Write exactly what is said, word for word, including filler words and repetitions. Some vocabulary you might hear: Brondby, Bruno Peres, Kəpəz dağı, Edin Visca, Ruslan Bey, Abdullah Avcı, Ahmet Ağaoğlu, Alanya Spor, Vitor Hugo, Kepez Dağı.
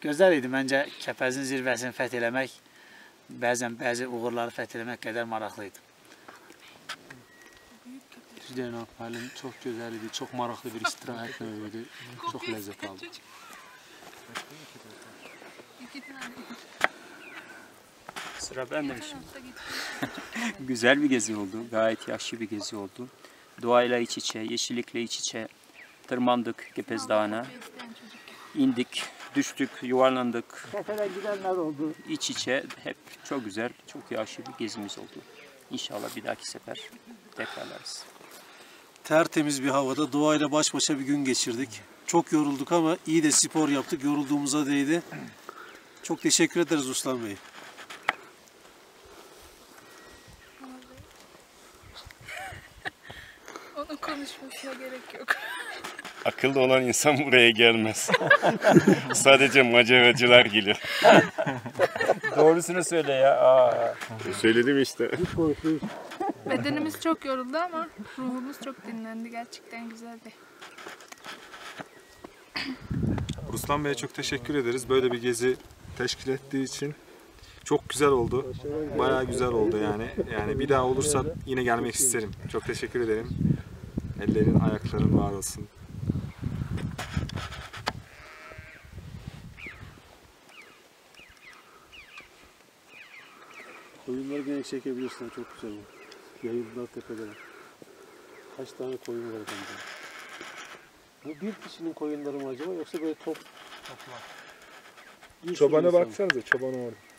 Gözəl idi məncə Kəpəzin zirvəsini fəth eləmək, bəzən bəzi uğurları fəth eləmək qədər maraqlı idi. Sizdən əvvəlin çox gözəl idi, çox maraqlı bir istirahət növüdü, çox ləzzət aldı. Sıra ben demişim. Güzel bir gezi oldu, gayet yaşlı bir gezi oldu. Doğayla iç içe, yeşillikle iç içe tırmandık Kepez Dağı'na. İndik, düştük, yuvarlandık. Sefere gidenler oldu. İç içe hep çok güzel, çok yaşlı bir gezimiz oldu. İnşallah bir dahaki sefer tekrarlarız. Tertemiz bir havada doğayla baş başa bir gün geçirdik. Çok yorulduk ama iyi de spor yaptık, yorulduğumuza değdi. Çok teşekkür ederiz Ruslan Bey. Onun konuşmasına gerek yok. Akıllı olan insan buraya gelmez. Sadece maceracılar gelir. Doğrusunu söyle ya. Aa. Söyledim işte. Bedenimiz çok yoruldu ama ruhumuz çok dinlendi. Gerçekten güzeldi. Ruslan Bey'e çok teşekkür ederiz. Böyle bir gezi teşkil ettiği için çok güzel oldu. Bayağı güzel oldu yani. Yani bir daha olursa yine gelmek isterim. Çok teşekkür ederim. Ellerin, ayakların var olsun. Koyunları gene çekebilirsin. Çok güzel oldu. Yayıldılar tepelere. Kaç tane koyun var bende? Bu bir kişinin koyunları mı acaba yoksa böyle top? Toplar. Çobana baksanıza, çoban orada.